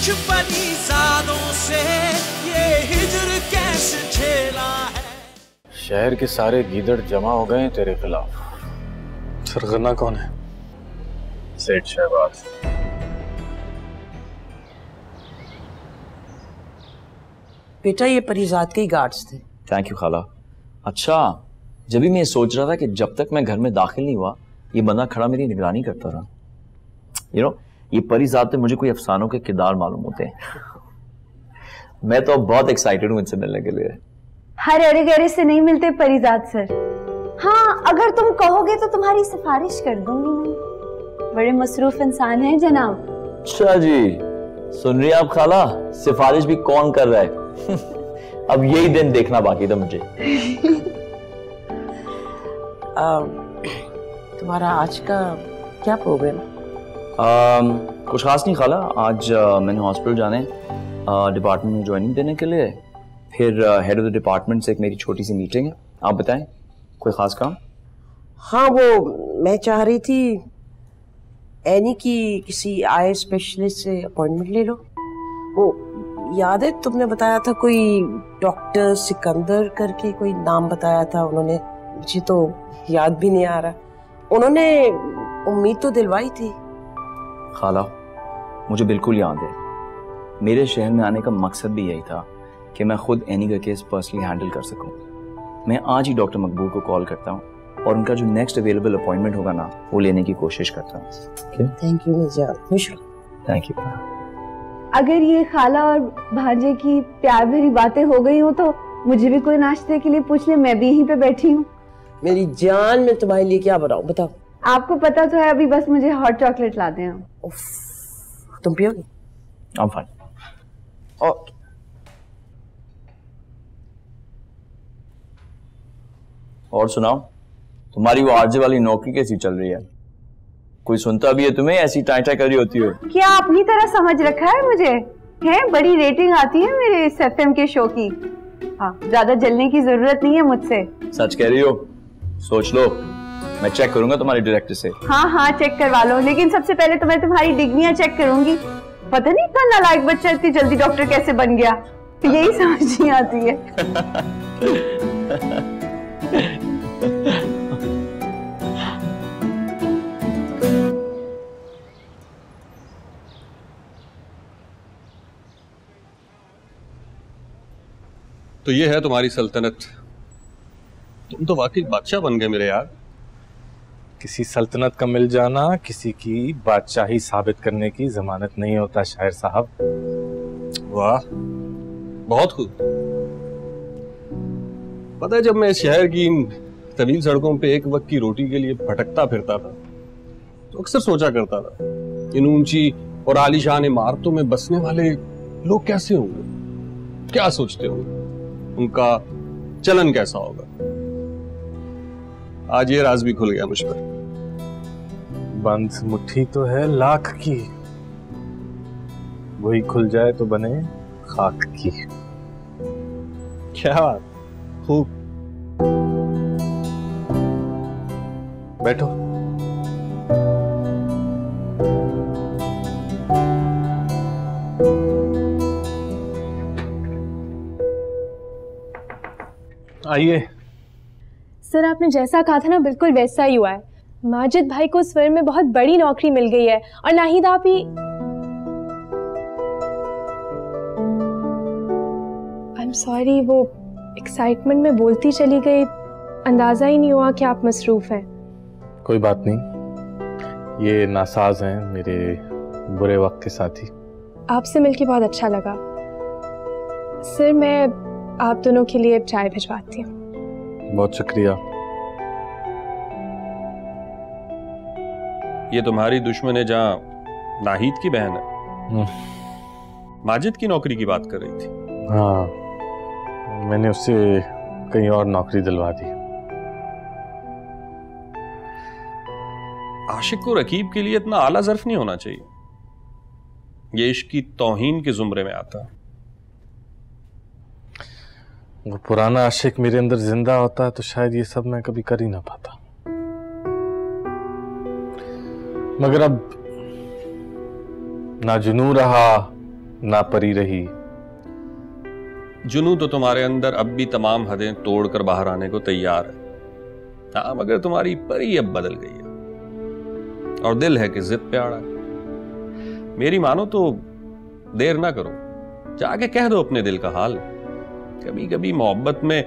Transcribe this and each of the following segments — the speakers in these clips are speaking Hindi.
कुछ परीज़ादों से ये हिजर कैसे झेला है। शहर के सारे गीदड़ जमा हो गए तेरे खिलाफ। सरगना कौन है? सेठ शहबाज। बेटा ये परीज़ाद के ही गार्ड्स थे। थैंक यू खाला। अच्छा जब भी मैं सोच रहा था कि जब तक मैं घर में दाखिल नहीं हुआ ये बंदा खड़ा मेरी निगरानी करता रहा। ये परीज़ाद मुझे कोई अफसानों के किरदार मालूम होते हैं। मैं तो अब बहुत एक्साइटेड हूँ इनसे मिलने के लिए। हर अरे गहरे से नहीं मिलते परीज़ाद सर। हाँ अगर तुम कहोगे तो तुम्हारी सिफारिश कर दूंगी मैं। बड़े मसरूफ इंसान हैं जनाब। अच्छा जी सुन रही आप खाला, सिफारिश भी कौन कर रहा है। अब यही दिन देखना बाकी था मुझे। तुम्हारा आज का क्या प्रोग्राम? कुछ खास नहीं खाला। आज मैंने हॉस्पिटल जाने डिपार्टमेंट में ज्वाइनिंग देने के लिए, फिर हेड ऑफ द डिपार्टमेंट से एक मेरी छोटी सी मीटिंग है। आप बताएं कोई ख़ास काम? हाँ वो मैं चाह रही थी एनी की किसी आई स्पेशलिस्ट से अपॉइंटमेंट ले लो। वो याद है तुमने बताया था कोई डॉक्टर सिकंदर करके कोई नाम बताया था उन्होंने, मुझे तो याद भी नहीं आ रहा। उन्होंने उम्मीद तो दिलवाई थी। खाला मुझे बिल्कुल याद है, मेरे शहर में आने का मकसद भी यही था कि मैं खुद एनी का केस पर्सनली हैंडल कर सकूं। मैं आज ही डॉक्टर मकबूल को कॉल करता हूं और उनका जो नेक्स्ट अवेलेबल अपॉइंटमेंट होगा ना वो लेने की कोशिश करता हूं। Thank you Mirza. Thank you. अगर ये खाला और भांजे की प्यार भरी बातें हो गई हो तो मुझे भी कोई नाश्ते के लिए पूछ ले, मैं भी यहीं पे बैठी हूँ। मेरी जान मैं तुम्हारे लिए क्या बनाऊँ बताओ? आपको पता तो है, अभी बस मुझे हॉट चॉकलेट ला दें। तुम पियोगी? I'm fine. और सुनाओ, तुम्हारी वो आरजे वाली नौकरी कैसी चल रही है? कोई सुनता भी है तुम्हें? ऐसी टाइटा कर रही होती हो? क्या अपनी तरह समझ रखा है मुझे? है बड़ी रेटिंग आती है मेरे इस एफएम के शो की। हाँ ज्यादा जलने की जरूरत नहीं है मुझसे। सच कह रही हो? सोच लो, मैं चेक करूंगा तुम्हारे डायरेक्टर से। हाँ हाँ चेक करवा लो, लेकिन सबसे पहले तो मैं तुम्हारी डिग्रियां चेक करूंगी। पता नहीं इतना नालायक बच्चा इतनी जल्दी डॉक्टर कैसे बन गया, यही समझ नहीं आती है। तो ये है तुम्हारी सल्तनत। तुम तो वाकई बादशाह बन गए मेरे यार। किसी सल्तनत का मिल जाना किसी की बादशाही साबित करने की जमानत नहीं होता शायर साहब। वाह बहुत खूब। पता है जब मैं शहर की तवील सड़कों पे एक वक्त की रोटी के लिए भटकता फिरता था तो अक्सर सोचा करता था इन ऊंची और आलीशान इमारतों में बसने वाले लोग कैसे होंगे, क्या सोचते होंगे, उनका चलन कैसा होगा। आज ये राज भी खुल गया मुझ पर। बंद मुट्ठी तो है लाख की, वही खुल जाए तो बने खाक की। क्या खूब। बैठो। आइए सर। आपने जैसा कहा था ना बिल्कुल वैसा ही हुआ है। माजिद भाई को इस फर्म में बहुत बड़ी नौकरी मिल गई है और नाहिदा भी। आई एम सॉरी, वो एक्साइटमेंट में बोलती चली गई, अंदाजा ही नहीं हुआ कि आप मसरूफ हैं। कोई बात नहीं, ये नासाज हैं मेरे बुरे वक्त के साथी। आपसे मिलके बहुत अच्छा लगा सर। मैं आप दोनों के लिए चाय भिजवाती हूँ। बहुत शुक्रिया। ये तुम्हारी दुश्मन है जहाँ नाहिद की बहन है। माजिद की नौकरी की बात कर रही थी। हाँ मैंने उससे कहीं और नौकरी दिलवा दी। आशिक को रकीब के लिए इतना आला ज़र्फ नहीं होना चाहिए, ये इश्क की तौहीन के जुमरे में आता। वो पुराना आशिक मेरे अंदर जिंदा होता है तो शायद ये सब मैं कभी कर ही ना पाता। मगर अब ना जुनून रहा ना परी रही। जुनू तो तुम्हारे अंदर अब भी तमाम हदें तोड़कर बाहर आने को तैयार है, हाँ, मगर तुम्हारी परी अब बदल गई है और दिल है कि जिद पे आड़ा है। मेरी मानो तो देर ना करो, जाके कह दो अपने दिल का हाल। कभी कभी मोहब्बत में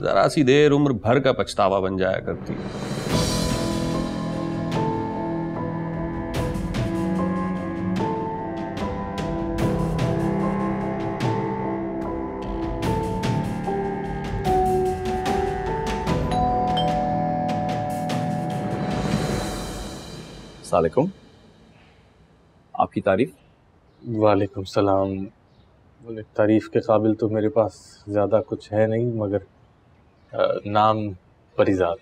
जरा सी देर उम्र भर का पछतावा बन जाया करती है। वालेकुम, आपकी तारीफ। वालेकुम सलाम। बोले तारीफ़ के काबिल तो मेरे पास ज़्यादा कुछ है नहीं, मगर नाम परीजात।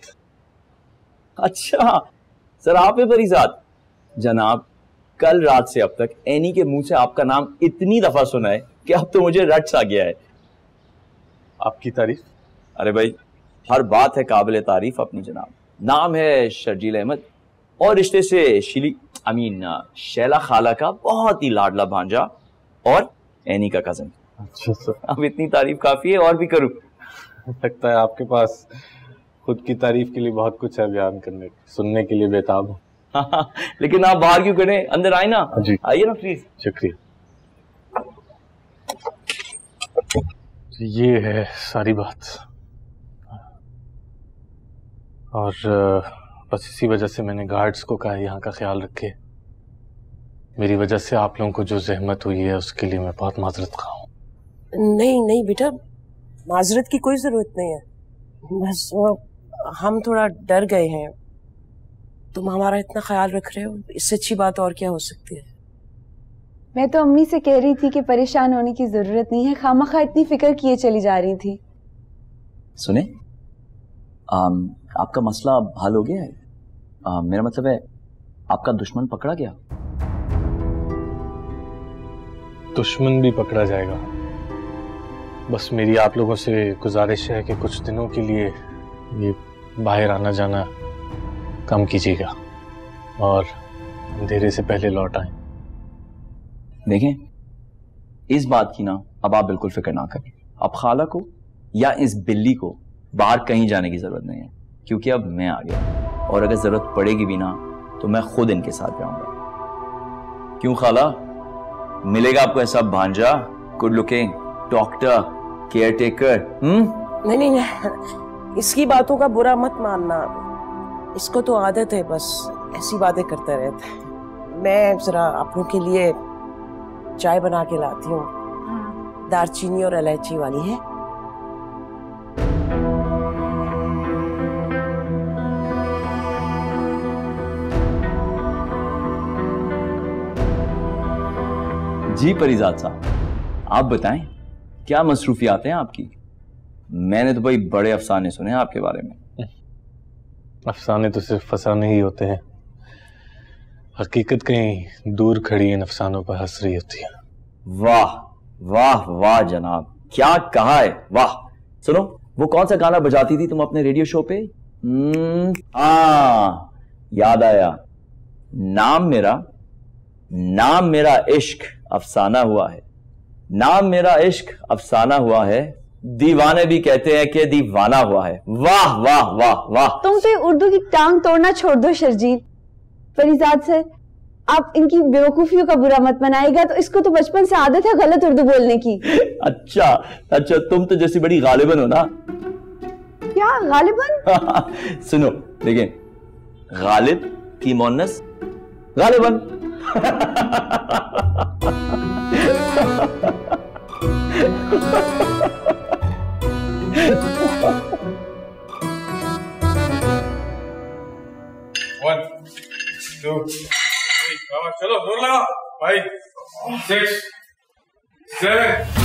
अच्छा, सर आप है परीजात। जनाब, कल रात से अब तक एनी के मुंह से आपका नाम इतनी दफ़ा सुना है कि अब तो मुझे रट्स आ गया है। आपकी तारीफ? अरे भाई, हर बात है काबिल तारीफ अपनी जनाब। नाम है शर्जील अहमद और रिश्ते से शैला खाला का बहुत ही लाडला भांजा और एनी का कजन। अच्छा सर, अब इतनी तारीफ काफी है, और भी करूँ? लगता है आपके पास खुद की तारीफ के लिए बहुत कुछ है बयान करने, सुनने के लिए बेताब हूँ। लेकिन आप बाहर क्यों करें, अंदर आए ना। आइए ना प्लीज। शुक्रिया। ये है सारी बात, और बस इसी वजह से मैंने गार्ड्स को कहा यहाँ का ख्याल रखे। मेरी वजह से आप लोगों को जो जहमत हुई है उसके लिए मैं बहुत माजरत खा हूँ। नहीं नहीं बेटा, माजरत की कोई ज़रूरत नहीं है। बस हम थोड़ा डर गए हैं। तुम हमारा इतना ख्याल रख रहे हो, इससे अच्छी बात और क्या हो सकती है। मैं तो अम्मी से कह रही थी कि परेशान होने की ज़रूरत नहीं है, खामखा इतनी फिक्र किए चली जा रही थी। सुने, आपका मसला हल हो गया है? मेरा मतलब है आपका दुश्मन पकड़ा गया? दुश्मन भी पकड़ा जाएगा। बस मेरी आप लोगों से गुजारिश है कि कुछ दिनों के लिए ये बाहर आना जाना कम कीजिएगा और अंधेरे से पहले लौट आए। देखें, इस बात की ना अब आप बिल्कुल फिक्र ना करें। अब खाला को या इस बिल्ली को बाहर कहीं जाने की ज़रूरत नहीं है, क्योंकि अब मैं आ गया और अगर ज़रूरत पड़ेगी भी ना तो मैं खुद इनके साथ जाऊंगा। क्यों खाला? मिलेगा आपको ऐसा भांजा, good looking, doctor, caretaker. नहीं नहीं नहीं, इसकी बातों का बुरा मत मानना। इसको तो आदत है, बस ऐसी बातें करता रहता है। मैं ज़रा आप लोगों के लिए चाय बना के लाती हूँ, दालचीनी और इलायची वाली है। जी परीजात साहब, आप बताएं क्या मसरूफियात हैं आपकी? मैंने तो भाई बड़े अफसाने सुने हैं आपके बारे में। अफसाने तो सिर्फ फसाने ही होते हैं, हकीकत कहीं दूर खड़ी है, अफसानों पर हंस रही होती है। वाह वाह वाह जनाब, क्या कहा है, वाह। सुनो, वो कौन सा गाना बजाती थी तुम अपने रेडियो शो पे? याद आया, नाम मेरा इश्क अफसाना हुआ है, नाम मेरा इश्क अफसाना हुआ है, दीवाने भी कहते हैं कि दीवाना हुआ है। वाह वाह वाह वाह। तुम तो उर्दू की टांग तोड़ना छोड़ दो शर्जील। परीजात सर, आप इनकी बेवकूफियों का बुरा मत मनाएगा, तो इसको तो बचपन से आदत है गलत उर्दू बोलने की। अच्छा, तुम तो जैसी बड़ी गालिबन हो ना। क्या गालिबन? सुनो, लेकिन गालिब की मोनस गालिबन। चलो जोर लगाओ। 5 6 7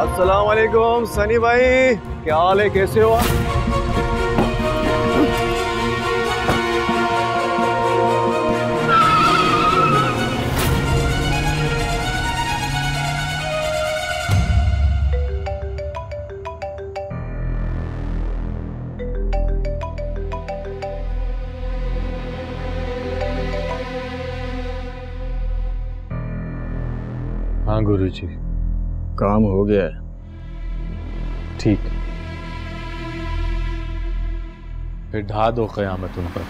अस्सलाम वालेकुम सनी भाई, क्या हाल है, कैसे हो? हाँ गुरुजी, काम हो गया है। ठीक, फिर ढा दो क़यामत उन पर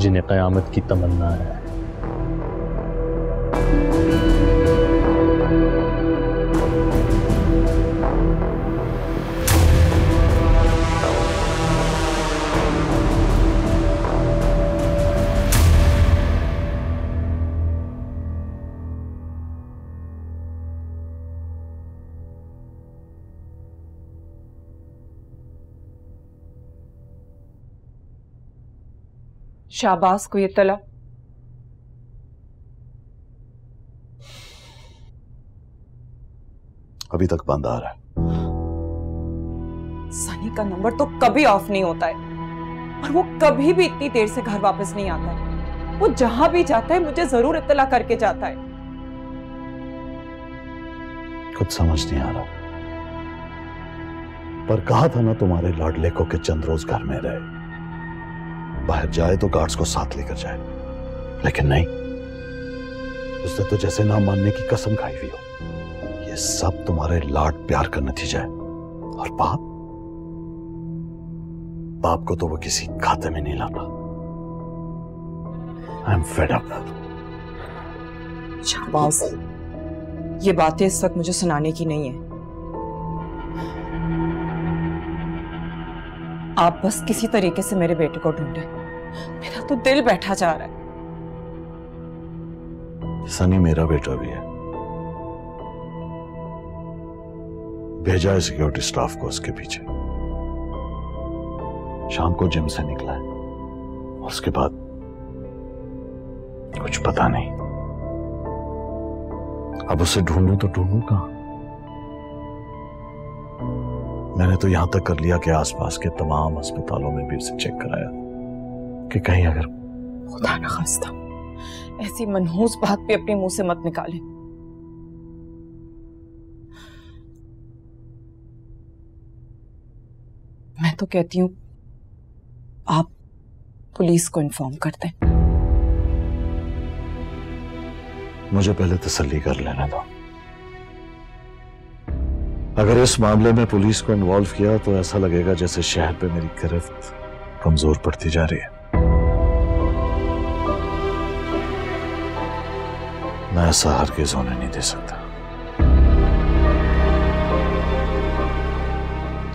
जिन्हें क़यामत की तमन्ना है। शाहबाज को ये तला अभी तक बंद आ रहा है। सनी का नंबर तो कभी ऑफ नहीं होता है और वो कभी भी इतनी देर से घर वापस नहीं आता है। वो जहां भी जाता है मुझे जरूर इत्तला करके जाता है। कुछ समझ नहीं आ रहा, पर कहा था ना तुम्हारे लाडले को कि चंद रोज घर में रहे, बाहर जाए तो गार्ड्स को साथ लेकर जाए, लेकिन नहीं, उसने तो जैसे ना मानने की कसम खाई हुई हो। ये सब तुम्हारे लाड प्यार का नतीजा है। और बाप को तो वो किसी खाते में नहीं लाना। I am fed up. शाबाश, ये बातें इस वक्त मुझे सुनाने की नहीं है। आप बस किसी तरीके से मेरे बेटे को ढूंढें, मेरा तो दिल बैठा जा रहा है। सनी मेरा बेटा भी है। भेजा है सिक्योरिटी स्टाफ को उसके पीछे। शाम को जिम से निकला है, उसके बाद कुछ पता नहीं। अब उसे ढूंढूं तो ढूंढूं कहां? मैंने तो यहां तक कर लिया कि आसपास के तमाम अस्पतालों में भी उसे चेक कराया कि कहीं अगर खुदा न खास्ता ऐसी मनहूस बात भी अपने मुंह से मत निकाले। मैं तो कहती हूं आप पुलिस को इन्फॉर्म कर दें। मुझे पहले तसल्ली कर लेने दो। अगर इस मामले में पुलिस को इन्वॉल्व किया तो ऐसा लगेगा जैसे शहर पे मेरी गिरफ्त कमजोर पड़ती जा रही है। मैं ऐसा हरगिज़ होने नहीं दे सकता।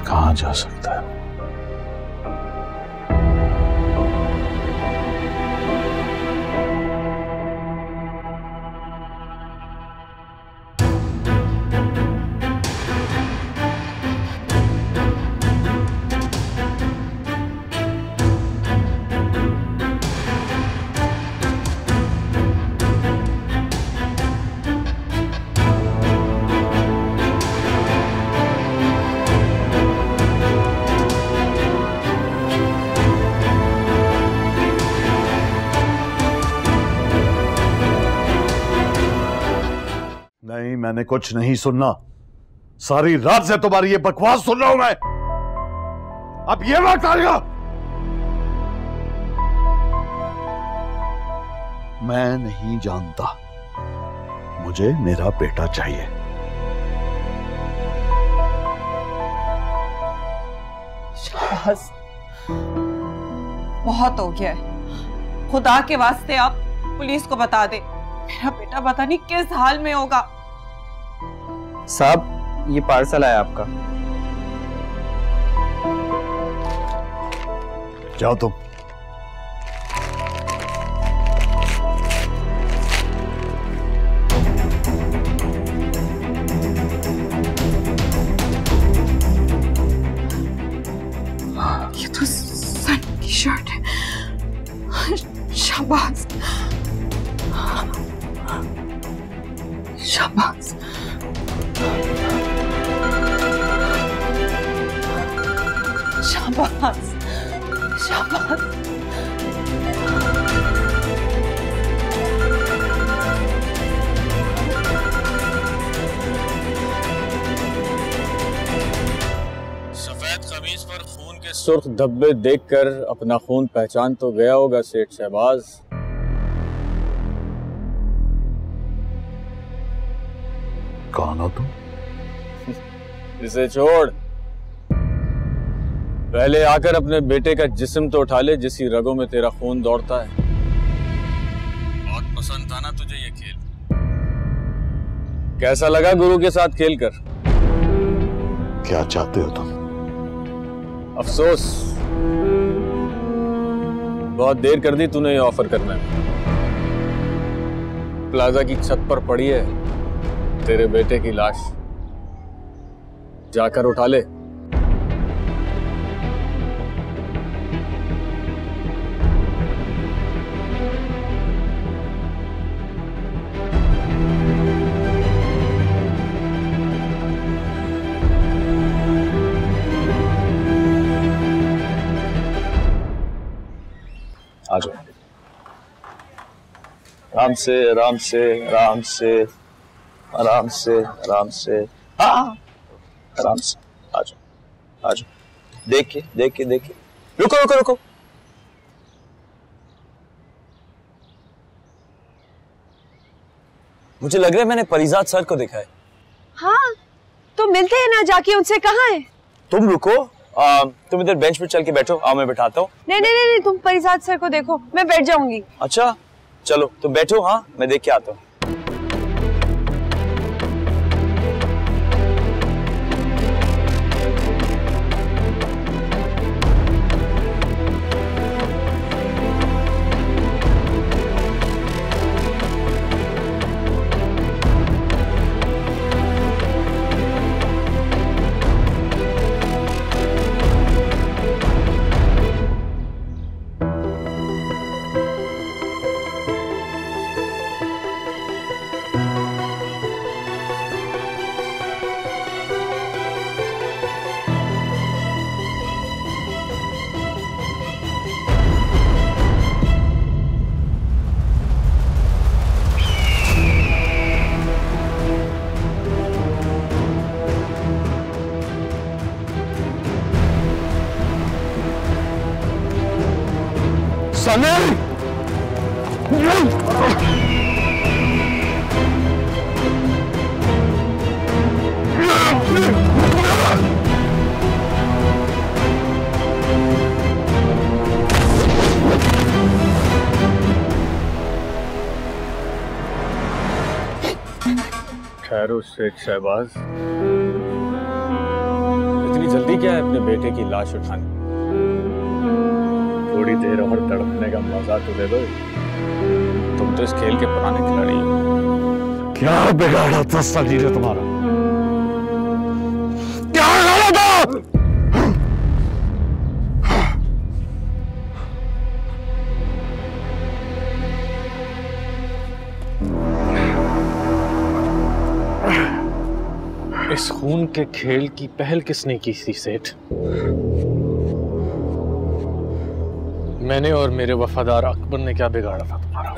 कहाँ जा सकता है? मैंने कुछ नहीं सुनना। सारी रात से तुम्हारी ये बकवास सुन रहा हूं मैं। अब ये वक्त आएगा मैं नहीं जानता। मुझे मेरा बेटा चाहिए। शाहबाज, बहुत हो गया है। खुदा के वास्ते आप पुलिस को बता दे, मेरा बेटा पता नहीं किस हाल में होगा। साहब, ये पार्सल आया आपका। जाओ तुम। ये तो सन की शर्ट है। शाबाश, शाबाश। शाबाश, शाबाश। सफेद कमीज पर खून के सुर्ख धब्बे देखकर अपना खून पहचान तो गया होगा सेठ शहबाज। कौन हो तुम? इसे छोड़, पहले आकर अपने बेटे का जिस्म तो उठा ले जिसकी रगों में तेरा खून दौड़ता है। बहुत पसंद था ना तुझे ये खेल। कैसा लगा गुरु के साथ खेलकर? क्या चाहते हो तुम? अफसोस, बहुत देर कर दी तूने ये ऑफर करना। प्लाजा की छत पर पड़ी है तेरे बेटे की लाश, जाकर उठा ले। आराम से आराम से आराम से आराम से आराम से, हाँ आराम से, आ जाओ आ जाओ। देखिए देखिए देखिए, रुको रुको रुको, मुझे लग रहा है मैंने परिजात सर को देखा है। हाँ तो मिलते हैं ना जाके उनसे, कहाँ है? तुम रुको, तुम इधर बेंच पर चल के बैठो, मैं बैठाता हूँ। नहीं नहीं नहीं, तुम परिजात सर को देखो, मैं बैठ जाऊंगी। अच्छा चलो तो बैठो, हाँ मैं देख के आता हूँ। शहबाज, इतनी जल्दी क्या है अपने बेटे की लाश उठाने? थोड़ी देर और तड़पने का मजा तो दे दो। तुम तो इस खेल के पुराने खिलाड़ी हो। क्या बिगाड़ा था शरीर तुम्हारा, क्या बिगाड़ा था? इस खून के खेल की पहल किसने की थी सेठ? मैंने और मेरे वफादार अकबर ने क्या बिगाड़ा था तुम्हारा?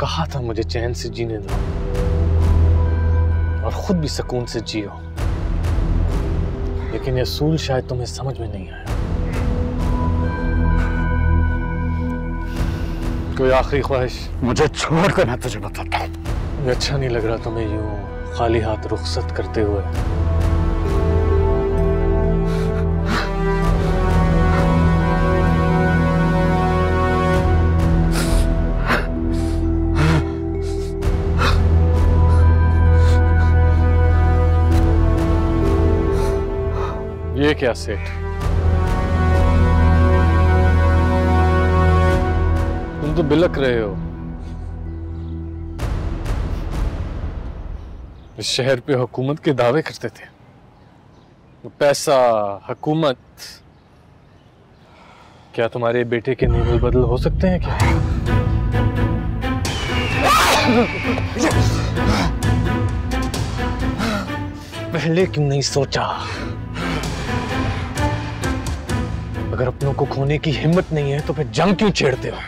कहा था मुझे चैन से जीने दो और खुद भी सुकून से जियो, लेकिन ये असूल शायद तुम्हें समझ में नहीं आया। कोई आखिरी ख्वाहिश? मुझे छोड़ कर, मैं तुझे बताता हूँ। मुझे अच्छा नहीं लग रहा तुम्हें यूं खाली हाथ रुखसत करते हुए। ये क्या सेठ, तो बिलक रहे हो। इस शहर पे हुकूमत के दावे करते थे, वो पैसा, हुकूमत। क्या तुम्हारे बेटे के नेवल बदल हो सकते हैं क्या? पहले क्यों नहीं सोचा? अगर अपनों को खोने की हिम्मत नहीं है तो फिर जंग क्यों छेड़ते हो?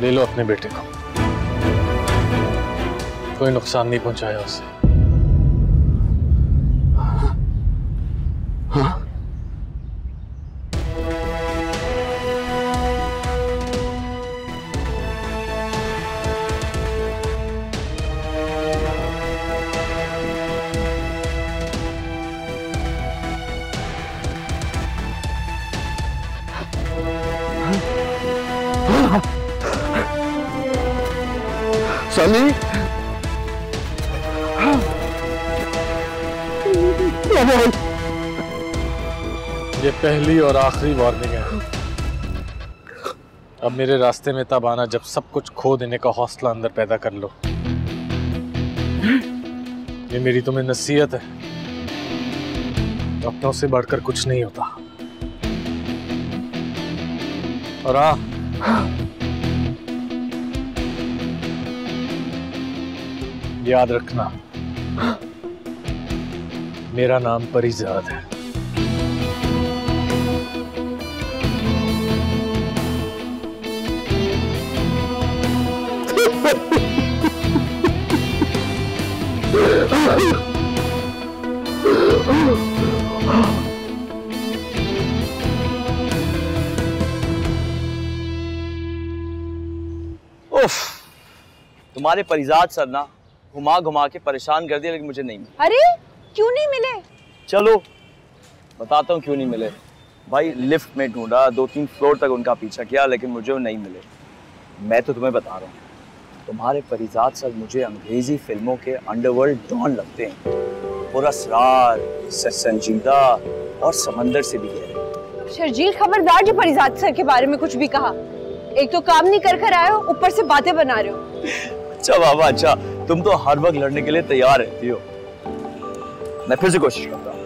ले लो अपने बेटे को, कोई नुकसान नहीं पहुंचाया उसे। चली ये पहली और आखिरी वार्निंग है। अब मेरे रास्ते में तब आना जब सब कुछ खो देने का हौसला अंदर पैदा कर लो। ये मेरी तुम्हें नसीहत है। अपनों से बढ़कर कुछ नहीं होता। और याद रखना, मेरा नाम परिजाद है। उफ, तुम्हारे परिजाद सर ना घुमा घुमा के परेशान कर दिया, लेकिन मुझे नहीं मिले। अरे क्यों नहीं मिले? चलो बताता हूँ क्यों नहीं मिले। भाई लिफ्ट में ढूंढा, 2-3 फ्लोर तक उनका पीछा किया, लेकिन मुझे वो नहीं मिले। मैं तो तुम्हें बता रहा हूँ, तुम्हारे परिजात सर मुझे अंग्रेजी फिल्मों के अंडरवर्ल्ड डॉन लगते हैं। वो असरार, संजीदा और समंदर से भी गहरे। शर्जील खबरदार जो परिजात सर के बारे में कुछ भी कहा। एक तो काम नहीं कर आए हो, ऊपर से बातें बना रहे हो। अच्छा बाबा अच्छा, तुम तो हर वक्त लड़ने के लिए तैयार रहती हो। मैं फिर से कोशिश करता हूँ।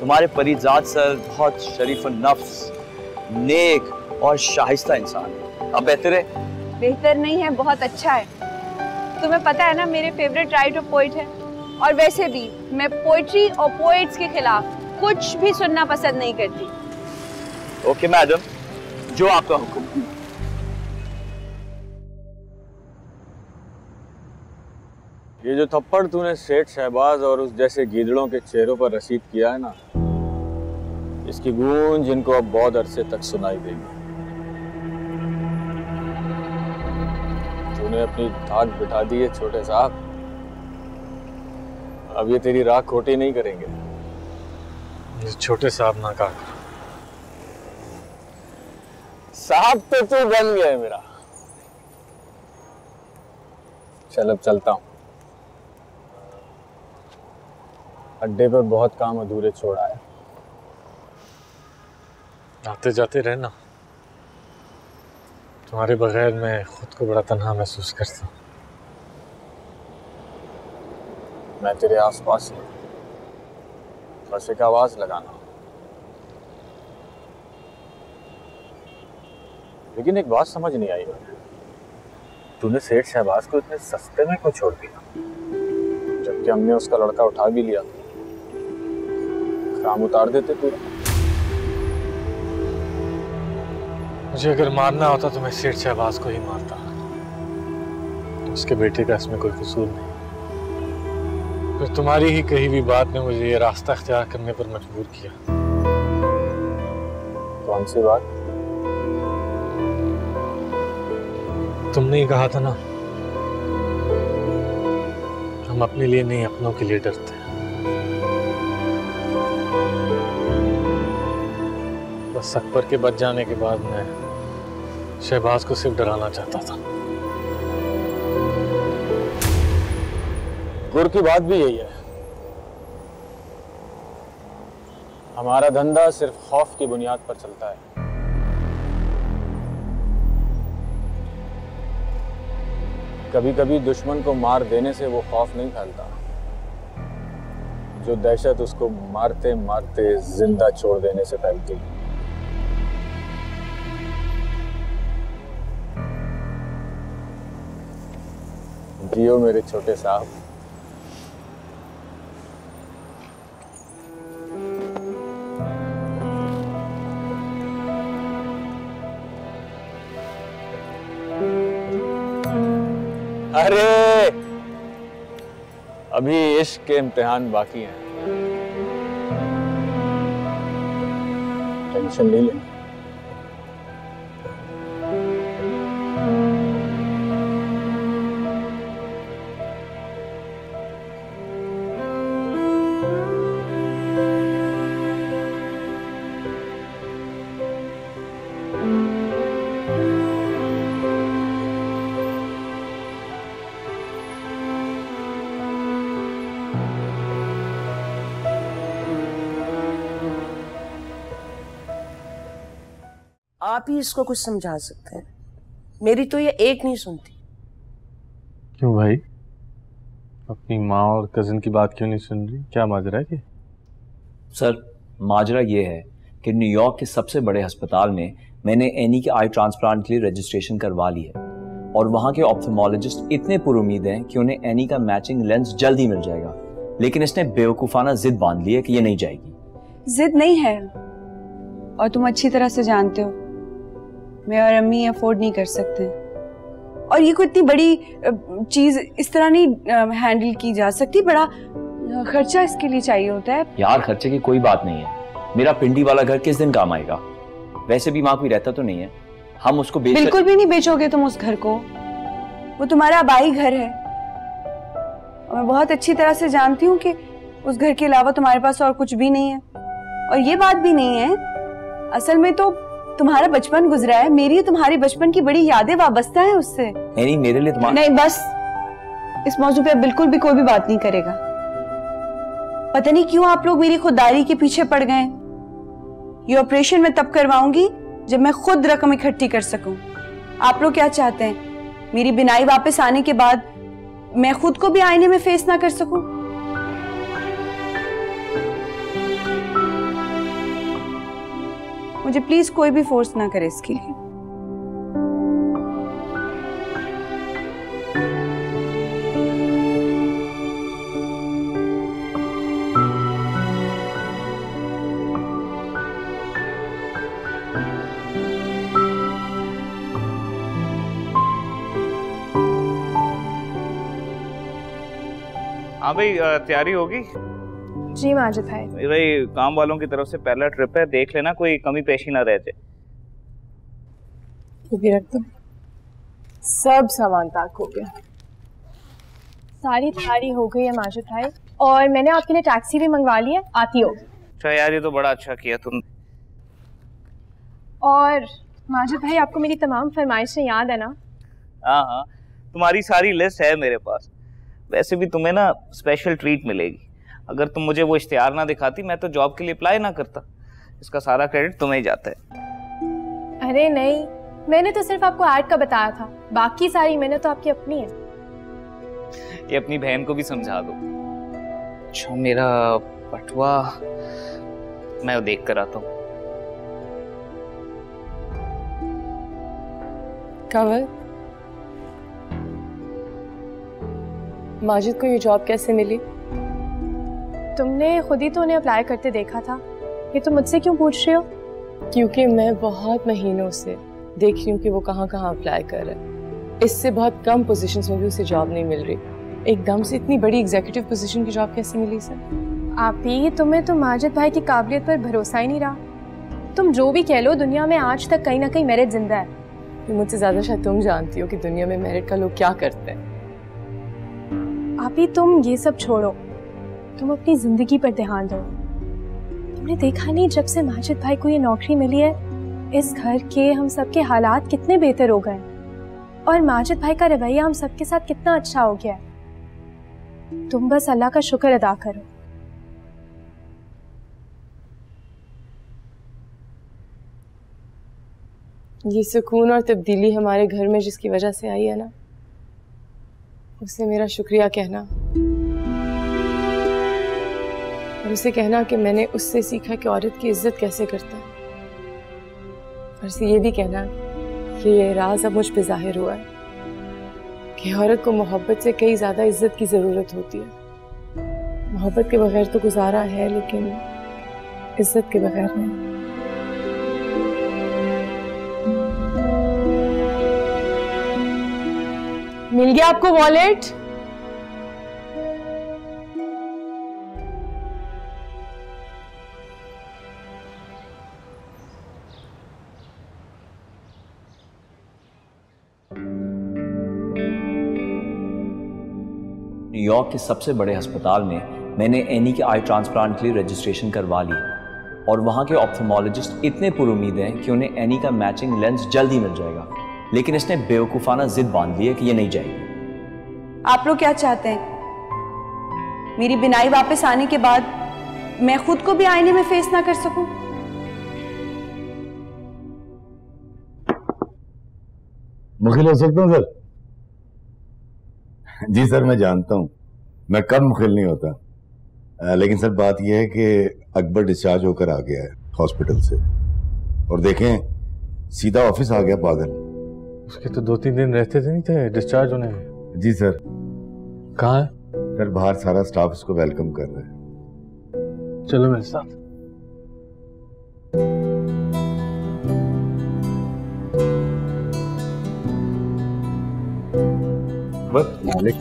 तुम्हारे परिजात सर बहुत शरीफ नफ्स, नेक और शाहिस्ता इंसान है। अब बेहतर है? बेहतर नहीं है, बहुत अच्छा है। तुम्हें पता है ना मेरे फेवरेट राइटर पोइट है, और वैसे भी मैं पोइट्री और पोइट्स के खिलाफ कुछ भी सुनना पसंद नहीं करती। ओके मैडम, जो आपका हुक्म। ये जो थप्पड़ तूने सेठ शहबाज और उस जैसे गीदड़ों के चेहरों पर रसीद किया है ना, इसकी गूंज इनको अब बहुत अरसे तक सुनाई देगी। तूने अपनी धाक बिठा दी है छोटे साहब, अब ये तेरी राह खोटी नहीं करेंगे। छोटे साहब ना कहा साहब, तो तू बन गया है मेरा। चल अब चलता हूँ, अड्डे पर बहुत काम अधूरे छोड़ा है। आते जाते रहना, तुम्हारे बगैर मैं खुद को बड़ा तन्हा महसूस करता हूँ। मैं तेरे आसपास हूँ, बस एक आवाज लगाना। लेकिन एक बात समझ नहीं आई, तूने सेठ शहबाज को इतने सस्ते में क्यों छोड़ दिया, जबकि हमने उसका लड़का उठा भी लिया। काम उतार देते पूरा। मुझे अगर मारना होता तो मैं सेठ शहबाज को ही मारता, उसके बेटे का इसमें कोई कसूर नहीं। फिर तुम्हारी ही कही हुई बात ने मुझे ये रास्ता अख्तियार करने पर मजबूर किया। कौन सी बात? तुमने ही कहा था ना, हम अपने लिए नहीं अपनों के लिए डरते हैं। अकबर के बच जाने के बाद मैं शहबाज को सिर्फ डराना चाहता था। गुर की बात भी यही है, हमारा धंधा सिर्फ खौफ की बुनियाद पर चलता है। कभी कभी दुश्मन को मार देने से वो खौफ नहीं फैलता, जो दहशत उसको मारते मारते जिंदा छोड़ देने से फैलती है। जियो मेरे छोटे साहब। अरे अभी इश्क के इम्तिहान बाकी हैं, टेंशन नहीं लेना। आप ही इसको कुछ समझा सकते हैं, मेरी तो ये एक नहीं सुनती। क्यों भाई, अपनी माँ और कज़न की बात क्यों नहीं सुन रही? क्या माजरा है कि? सर माजरा ये है कि न्यूयॉर्क के सबसे बड़े अस्पताल में मैंने एनी के आई ट्रांसप्लांट के लिए रजिस्ट्रेशन करवा ली है और वहाँ के ऑप्थेमोलॉजिस्ट इतने पुरुद हैं कि उन्हें एनी का मैचिंग लेंस जल्दी मिल जाएगा, लेकिन इसने बेवकूफ़ाना जिद बांध ली है कि ये नहीं जाएगी। जिद नहीं है और तुम अच्छी तरह से जानते हो मैं और अम्मी अफोर्ड नहीं कर सकते और ये कोई इतनी बड़ी चीज़ इस तरह नहीं हैंडल की जा सकती। बड़ा खर्चा इसके लिए चाहिए होता है। यार खर्चे की कोई बात नहीं है, मेरा पिंडी वाला घर किस दिन काम आएगा? वैसे भी माँ कोई रहता तो नहीं है, हम उसको बेच बिल्कुल भी नहीं बेचोगे तुम उस घर को, वो तुम्हारा आबाई घर है और मैं बहुत अच्छी तरह से जानती हूँ कि उस घर के अलावा तुम्हारे पास और कुछ भी नहीं है। और ये बात भी नहीं है, असल में तो तुम्हारा बचपन गुजरा है, मेरी तुम्हारी बचपन की बड़ी यादें वाबस्ता है उससे। नहीं मेरे लिए तुम्हारा नहीं, बस इस मौजूद पे बिल्कुल भी कोई भी बात नहीं करेगा। पता नहीं क्यों आप लोग मेरी खुददारी के पीछे पड़ गए। ये ऑपरेशन मैं तब करवाऊंगी जब मैं खुद रकम इकट्ठी कर सकूं। आप लोग क्या चाहते हैं मेरी बिनाई वापस आने के बाद मैं खुद को भी आईने में फेस ना कर सकूं? मुझे प्लीज कोई भी फोर्स ना करे इसके लिए। हाँ भाई तैयारी होगी? जी माजिद भाई। भाई काम वालों की तरफ से पहला ट्रिप है, देख लेना कोई कमी पेशी ना रह जाए। रख दो, सब सामान पैक हो गया, सारी थारी हो गई है माजिद भाई और मैंने आपके लिए टैक्सी भी मंगवा ली है, आती होगी। अच्छा यार ये तो बड़ा अच्छा किया तुमने। और माजिद भाई आपको मेरी तमाम फरमाइशें याद है ना? हाँ हाँ तुम्हारी सारी लिस्ट है मेरे पास। वैसे भी तुम्हें ना स्पेशल ट्रीट मिलेगी, अगर तुम मुझे वो इश्तिहार ना दिखाती मैं तो जॉब के लिए अप्लाई ना करता। इसका सारा क्रेडिट तुम्हें ही जाता है। अरे नहीं मैंने तो सिर्फ आपको ऐड का बताया था, बाकी सारी मेहनत तो आपकी अपनी है। ये अपनी बहन को भी समझा दो। अच्छा मेरा पटवा मैं वो देख कर आता हूँ। कवर माजिद को ये जॉब कैसे मिली? तुमने खुद ही तो उन्हें अप्लाई करते देखा था, ये तो मुझसे क्यों पूछ रहे हो? क्योंकि मैं बहुत महीनों से देख रही हूँ कि वो कहाँ कहाँ अप्लाई कर रहा है। इससे बहुत कम पोजीशंस में भी उसे जॉब नहीं मिल रही, एकदम से इतनी बड़ी एग्जीक्यूटिव पोजीशन की जॉब कैसे मिली सर? आप ही तुम्हें तो माजिद भाई की काबिलियत पर भरोसा ही नहीं रहा। तुम जो भी कह लो दुनिया में आज तक कहीं ना कहीं मेरिट जिंदा है। मुझसे ज़्यादा शायद तुम जानती हो कि दुनिया में मेरिट का लोग क्या करते हैं। आप ही तुम ये सब छोड़ो, तुम अपनी जिंदगी पर ध्यान दो। तुमने देखा नहीं जब से माजिद भाई को ये नौकरी मिली है इस घर के हम सबके हालात कितने बेहतर हो गए और माजिद भाई का रवैया हम सबके साथ कितना अच्छा हो गया है। तुम बस अल्लाह का शुक्र अदा करो। ये सुकून और तब्दीली हमारे घर में जिसकी वजह से आई है ना, उससे मेरा शुक्रिया कहना, उसे कहना कि मैंने उससे सीखा कि औरत की इज्जत कैसे करता है और उसे ये भी कहना कि ये राज अब मुझ पे जाहिर हुआ है कि औरत को मोहब्बत से कई ज़्यादा इज्जत की ज़रूरत होती है। मोहब्बत के बगैर तो गुजारा है लेकिन इज्जत के बगैर नहीं। मिल गया आपको वॉलेट? न्यूयॉर्क के सबसे बड़े अस्पताल में मैंने एनी के आई ट्रांसप्लांट के लिए रजिस्ट्रेशन करवा ली और वहाँ के ऑप्थेमोलॉजिस्ट इतने पुरुद हैं कि उन्हें एनी का मैचिंग लेंस जल्दी मिल जाएगा, लेकिन इसने बेवकूफ़ाना जिद बांध ली है कि ये नहीं जाएगी। आप लोग क्या चाहते हैं मेरी बिनाई वापस आने के बाद मैं खुद को भी आईने में फेस ना कर सकूं? मुखिल हो सकता हूँ सर? जी सर, मैं जानता हूँ मैं कब मुखिल नहीं होता, लेकिन सर बात यह है कि अकबर डिस्चार्ज होकर आ गया है हॉस्पिटल से, और देखें सीधा ऑफिस आ गया पागल। उसके तो 2-3 दिन रहते थे नहीं थे डिस्चार्ज होने में। जी सर। कहाँ है? सर बाहर सारा स्टाफ इसको वेलकम कर रहा है। चलो मेरे साथ। बस मालिक,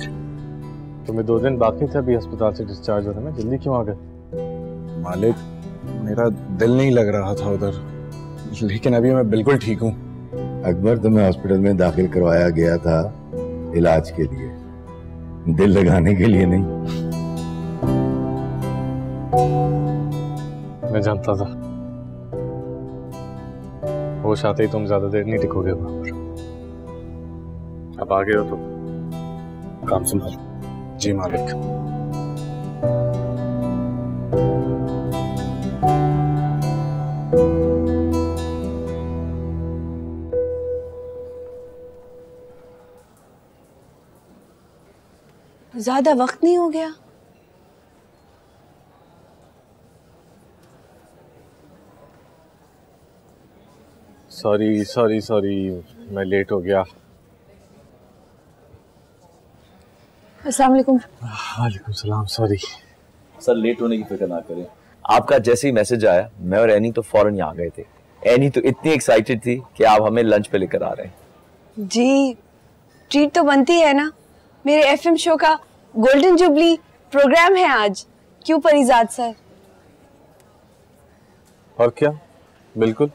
तुम्हें 2 दिन बाकी थे अभी अस्पताल से डिस्चार्ज होने में, जल्दी क्यों आ गए? मालिक मेरा दिल नहीं लग रहा था उधर, लेकिन अभी मैं बिल्कुल ठीक हूँ। अकबर तुम्हें हॉस्पिटल में दाखिल करवाया गया था इलाज के लिए, दिल लगाने के लिए नहीं। मैं जानता था होश आते ही तुम ज्यादा देर नहीं टिकोगे। अब आ गए हो तो काम संभालो। जी मालिक। ज्यादा वक्त नहीं हो गया? सॉरी मैं लेट हो गया। अस्सलाम वालेकुम। वालेकुम सलाम। सॉरी सर, लेट होने की फिक्र ना करें। आपका जैसे ही मैसेज आया मैं और एनी तो फौरन यहाँ गए थे। एनी तो इतनी एक्साइटेड थी कि आप हमें लंच पे लेकर आ रहे हैं। जी ट्रीट तो बनती है ना, मेरे एफएम शो का गोल्डन जुबली प्रोग्राम है आज। क्यों परिजात सर? और क्या, बिल्कुल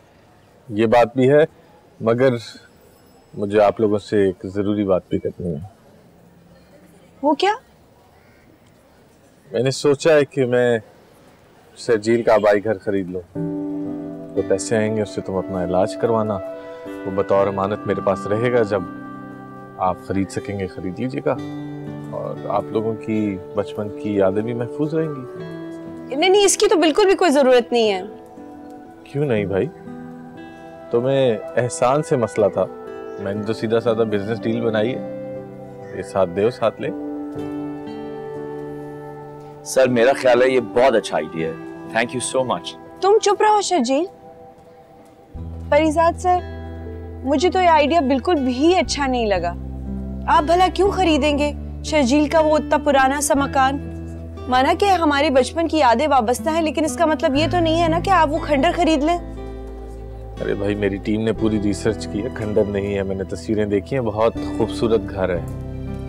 ये बात भी है, मगर मुझे आप लोगों से एक जरूरी बात भी करनी है। वो क्या? मैंने सोचा है कि मैं शर्जील का आबाई घर खरीद लूं, तो पैसे आएंगे उससे तुम अपना इलाज करवाना, वो बतौर अमानत मेरे पास रहेगा। जब आप खरीद सकेंगे खरीद लीजिएगा, और आप लोगों की बचपन की यादें भी महफूज रहेंगी। नहीं, इसकी तो बिल्कुल भी कोई जरूरत नहीं है। क्यों नहीं भाई? तुम्हें एहसान से मसला था, मैंने तो सीधा साधा बिजनेस डील बनाई है, साथ दे साथ ले। सर मेरा ख्याल है ये बहुत अच्छा आइडिया है, थैंक यू सो मच। तुम चुप रहो शर्जील। परिजात सर मुझे तो ये आइडिया बिल्कुल भी अच्छा नहीं लगा। आप भला क्यों खरीदेंगे शर्जील का वो इतना पुराना सा मकान? माना कि हमारे बचपन की यादें वाबस्ता है, लेकिन इसका मतलब ये तो नहीं है ना कि आप वो खंडर खरीद लें। अरे भाई मेरी टीम ने पूरी रिसर्च की है, खंडर नहीं है, मैंने तस्वीरें देखी है, बहुत खूबसूरत घर है।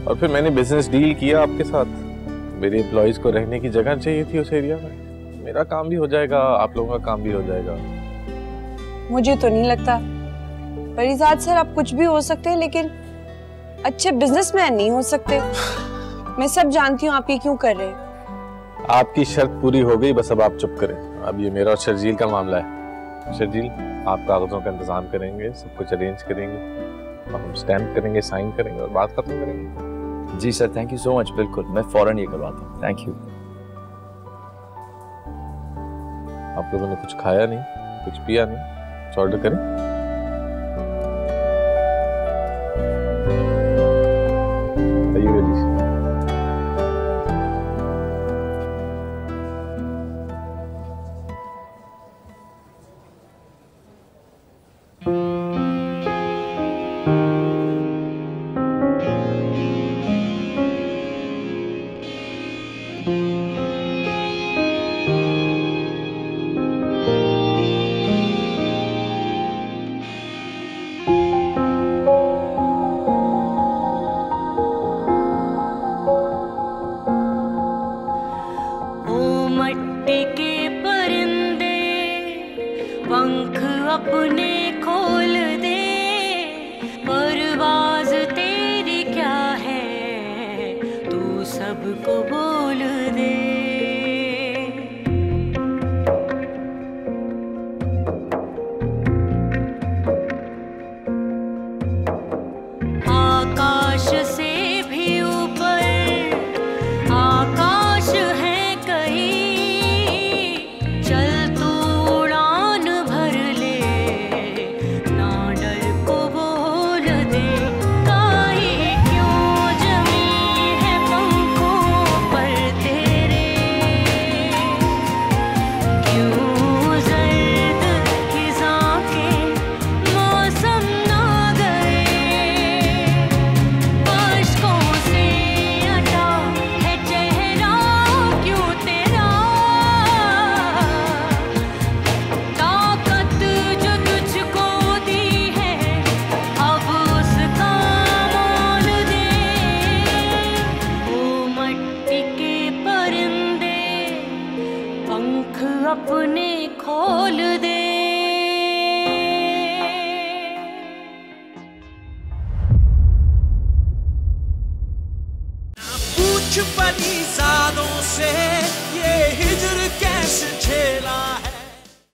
और फिर मैंने बिजनेस डील किया आपके साथ, मेरे एम्प्लॉइज को रहने की जगह चाहिए थी उस एरिया में। मेरा काम भी हो जाएगा, आप लोगों का काम भी हो जाएगा। मुझे तो नहीं लगता परिजात सर आप कुछ भी हो सकते हैं, लेकिन अच्छे बिजनेसमैन नहीं हो सकते। मैं सब जानती हूँ आप ये क्यों कर रहे हैं। आपकी शर्त पूरी हो गई, बस अब आप चुप करें। अब ये मेरा और शर्जील का मामला है। शर्जील आप कागजों का इंतजाम करेंगे, सब कुछ अरेंज करेंगे, हम स्टैम्प करेंगे, साइन करेंगे और बात खत्म करेंगे। जी sir thank you so much, बिल्कुल मैं फौरन ये करवाता हूँ। Thank you. आप लोगों ने कुछ खाया नहीं, कुछ पिया नहीं, कुछ ऑर्डर करें? आइए जी। कुछ परीज़ादों से